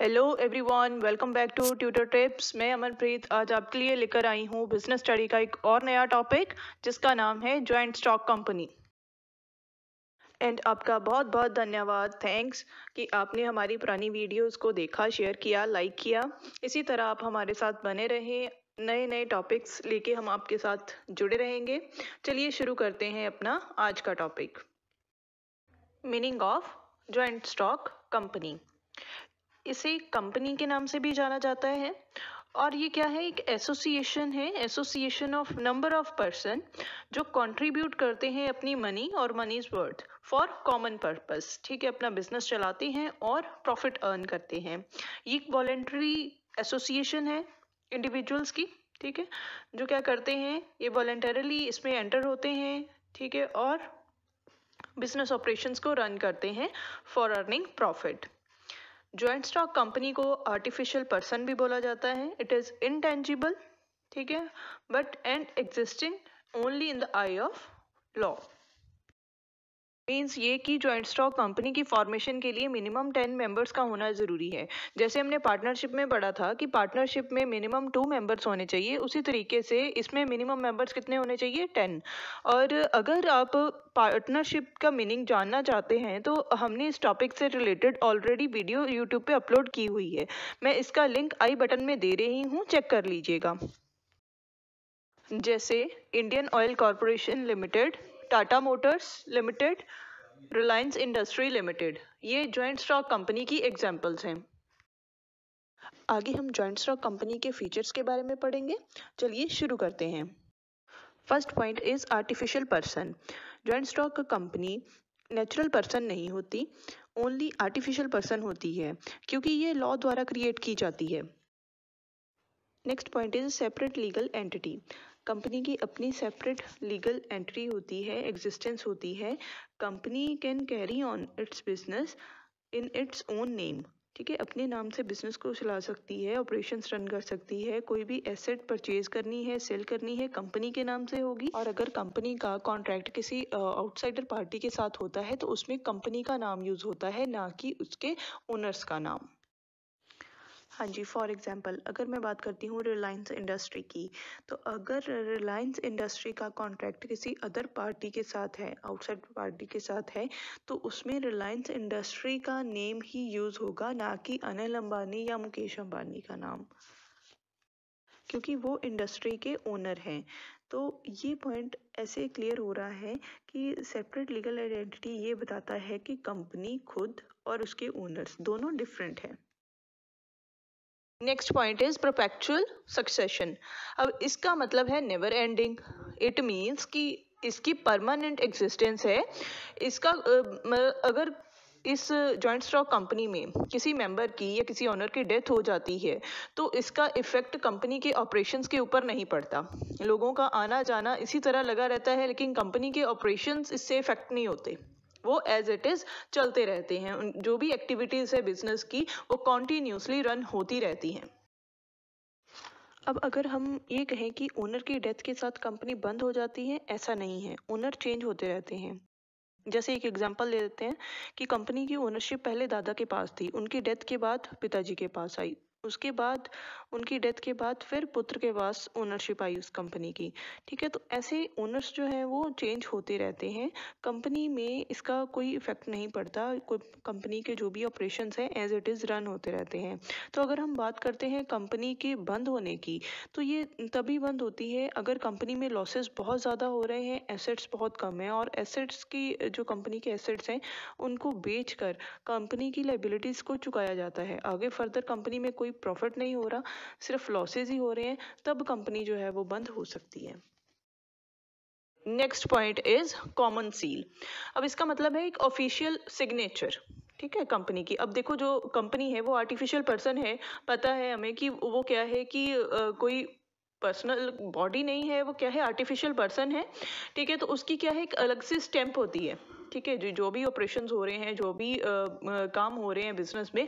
Hello everyone, welcome back to tutor tips. मैं अमनप्रीत आज आपके लिए लेकर आई हूँ बिजनेस स्टडी का एक और नया टॉपिक जिसका नाम है जॉइंट स्टॉक कंपनी। एंड आपका बहुत बहुत धन्यवाद, थैंक्स कि आपने हमारी पुरानी वीडियोस को देखा, शेयर किया, लाइक किया। इसी तरह आप हमारे साथ बने रहें, नए नए टॉपिक्स लेके हम आपके साथ जुड़े रहेंगे। चलिए शुरू करते हैं अपना आज का topic, meaning of joint stock company. इसे कंपनी के नाम से भी जाना जाता है और ये क्या है, एक एसोसिएशन है, association of number of person जो कंट्रीब्यूट करते हैं अपनी मनी और money's worth for common purpose. ठीक है, अपना बिजनेस चलाते हैं और प्रॉफिट अर्न करते हैं। ये एक वॉलेंट्री एसोसिएशन है इंडिविजुअल्स की, ठीक है, जो क्या करते हैं, ये वॉलेंटरली इसमें एंटर होते हैं, ठीक है, और बिजनेस ऑपरेशंस को रन करते हैं for earning profit. Joint stock company को आर्टिफिशियल पर्सन भी बोला जाता है। इट इज इनटेंजिबल, ठीक है, but and existing only in the eye of law. Means ये कि जॉइंट स्टॉक कंपनी की फॉर्मेशन के लिए मिनिमम 10 मेंबर्स का होना ज़रूरी है। जैसे हमने पार्टनरशिप में पढ़ा था कि पार्टनरशिप में मिनिमम 2 मेंबर्स होने चाहिए, उसी तरीके से इसमें मिनिमम मेंबर्स कितने होने चाहिए, 10। और अगर आप पार्टनरशिप का मीनिंग जानना चाहते हैं तो हमने इस टॉपिक से रिलेटेड ऑलरेडी वीडियो यूट्यूब पर अपलोड की हुई है, मैं इसका लिंक आई बटन में दे रही हूँ, चेक कर लीजिएगा। जैसे Indian Oil Corporation Limited, Tata Motors Limited, Reliance Industry Limited, ये जॉइंट स्टॉक कंपनी की एग्जांपल्स हैं। आगे हम जॉइंट स्टॉक कंपनी के फीचर्स के बारे में पढ़ेंगे, चलिए शुरू करते हैं। First point is artificial person. Joint stock company natural person नहीं होती, ओनली आर्टिफिशियल पर्सन होती है क्योंकि ये लॉ द्वारा क्रिएट की जाती है। Next point is separate legal entity. Company की अपनी सेपरेट लीगल एंटिटी होती है, एग्जिस्टेंस होती है। Company can carry on its business in its own name, ठीक है, अपने नाम से बिजनेस को चला सकती है, ऑपरेशंस रन कर सकती है। कोई भी एसेट परचेज करनी है, सेल करनी है, कंपनी के नाम से होगी। और अगर कंपनी का कॉन्ट्रैक्ट किसी आउटसाइडर पार्टी के साथ होता है तो उसमें कंपनी का नाम यूज होता है, ना कि उसके ओनर्स का नाम। हाँ जी, फॉर एग्जांपल अगर मैं बात करती हूँ रिलायंस इंडस्ट्री की, तो अगर रिलायंस इंडस्ट्री का कॉन्ट्रैक्ट किसी अदर पार्टी के साथ है, आउटसाइड पार्टी के साथ है, तो उसमें रिलायंस इंडस्ट्री का नेम ही यूज़ होगा, ना कि अनिल अंबानी या मुकेश अंबानी का नाम, क्योंकि वो इंडस्ट्री के ओनर हैं। तो ये पॉइंट ऐसे क्लियर हो रहा है कि सेपरेट लीगल आइडेंटिटी ये बताता है कि कंपनी खुद और उसके ओनर्स दोनों डिफरेंट हैं। Next point is perpetual succession. अब इसका मतलब है नेवर एंडिंग। इट मीन्स कि इसकी परमानेंट एग्जिस्टेंस है। इसका अगर इस जॉइंट स्टॉक कंपनी में किसी मेंबर की या किसी ओनर की डेथ हो जाती है तो इसका इफेक्ट कंपनी के ऑपरेशंस के ऊपर नहीं पड़ता। लोगों का आना जाना इसी तरह लगा रहता है, लेकिन कंपनी के ऑपरेशंस इससे इफेक्ट नहीं होते, वो एज इट इज चलते रहते हैं। जो भी एक्टिविटीज है बिजनेस की वो कॉन्टिन्यूसली रन होती रहती हैं। अब अगर हम ये कहें कि ओनर की डेथ के साथ कंपनी बंद हो जाती है, ऐसा नहीं है, ओनर चेंज होते रहते हैं। जैसे एक एग्जांपल ले लेते हैं कि कंपनी की ओनरशिप पहले दादा के पास थी, उनकी डेथ के बाद पिताजी के पास आई, उसके बाद उनकी डेथ के बाद फिर पुत्र के पास ओनरशिप आई उस कंपनी की, ठीक है। तो ऐसे ओनर्स जो है वो चेंज होते रहते हैं, कंपनी में इसका कोई इफेक्ट नहीं पड़ता। कंपनी के जो भी ऑपरेशंस हैं एज इट इज़ रन होते रहते हैं। तो अगर हम बात करते हैं कंपनी के बंद होने की, तो ये तभी बंद होती है अगर कंपनी में लॉसेस बहुत ज़्यादा हो रहे हैं, एसेट्स बहुत कम हैं, और एसेट्स की जो कंपनी के एसेट्स हैं उनको बेच कर कंपनी की लाइबिलिटीज़ को चुकाया जाता है। आगे फर्दर कंपनी में कोई प्रॉफिट नहीं हो रहा, सिर्फ लॉसेज ही हो रहे हैं, तब कंपनी जो है वो बंद हो सकती है। Next point is common seal. अब इसका मतलब है एक ऑफिशियल सिग्नेचर, ठीक है, कंपनी की। अब देखो जो कंपनी है वो आर्टिफिशियल पर्सन है, पता है हमें कि वो क्या है कि कोई पर्सनल बॉडी नहीं है, वो क्या है आर्टिफिशियल पर्सन है, ठीक है। तो उसकी क्या है एक अलग सी स्टैंप होती है, ठीक है जी। जो भी ऑपरेशंस हो रहे हैं, जो भी काम हो रहे हैं बिजनेस में,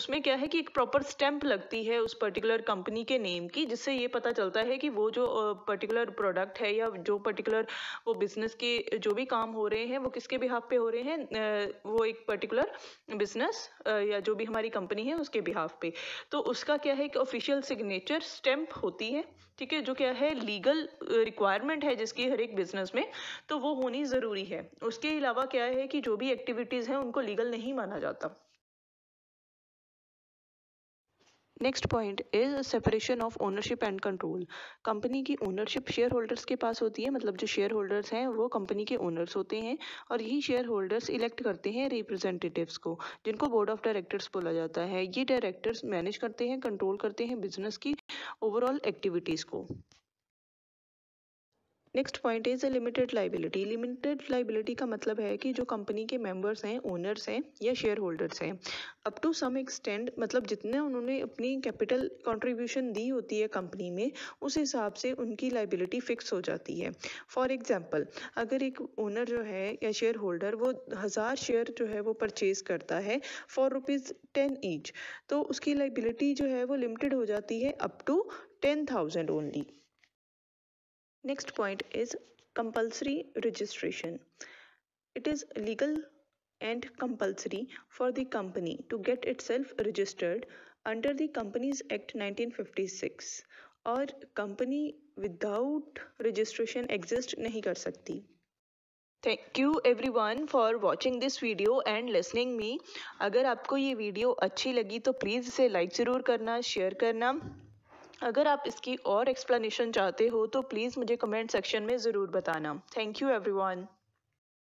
उसमें क्या है कि एक प्रॉपर स्टैंप लगती है उस पर्टिकुलर कंपनी के नेम की, जिससे ये पता चलता है कि वो जो पर्टिकुलर प्रोडक्ट है या जो पर्टिकुलर वो बिजनेस के जो भी काम हो रहे हैं वो किसके बिहाफ पे हो रहे हैं, वो एक पर्टिकुलर बिजनेस या जो भी हमारी कंपनी है उसके बिहाफ पे। तो उसका क्या है कि ऑफिशियल सिग्नेचर स्टैंप होती है, ठीक है, जो क्या है लीगल रिक्वायरमेंट है जिसकी हर एक बिजनेस में, तो वो होनी ज़रूरी है। उसके अलावा क्या है कि जो भी एक्टिविटीज़ हैं उनको लीगल नहीं माना जाता। Next point is separation of ownership and control. Company की ओनरशिप शेयर होल्डर्स के पास होती है, मतलब जो शेयर होल्डर्स हैं वो कंपनी के ओनर्स होते हैं, और यही शेयर होल्डर्स इलेक्ट करते हैं रिप्रेजेंटेटिव्स को, जिनको बोर्ड ऑफ डायरेक्टर्स बोला जाता है। ये डायरेक्टर्स मैनेज करते हैं, कंट्रोल करते हैं बिजनेस की ओवरऑल एक्टिविटीज़ को। Next point is limited liability. Limited liability का मतलब है कि जो कंपनी के मेंबर्स हैं, ओनर्स हैं या शेयर होल्डर्स हैं, अप टू सम एक्सटेंड, मतलब जितने उन्होंने अपनी कैपिटल कंट्रीब्यूशन दी होती है कंपनी में, उस हिसाब से उनकी लाइबिलिटी फिक्स हो जाती है। फॉर एग्जांपल, अगर एक ओनर जो है या शेयर होल्डर वो 1000 शेयर जो है वो परचेज करता है फॉर ₹10 ईच, तो उसकी लाइबिलिटी जो है वो लिमिटेड हो जाती है up to 10,000 only. Next point is compulsory registration. It is legal and compulsory for the company to get itself registered under the Companies Act 1956, और company without registration exist नहीं कर सकती। Thank you everyone for watching this video and listening me. अगर आपको ये video अच्छी लगी तो प्लीज़ इसे लाइक ज़रूर करना, शेयर करना। अगर आप इसकी और एक्सप्लेनेशन चाहते हो तो प्लीज़ मुझे कमेंट सेक्शन में ज़रूर बताना। Thank you everyone.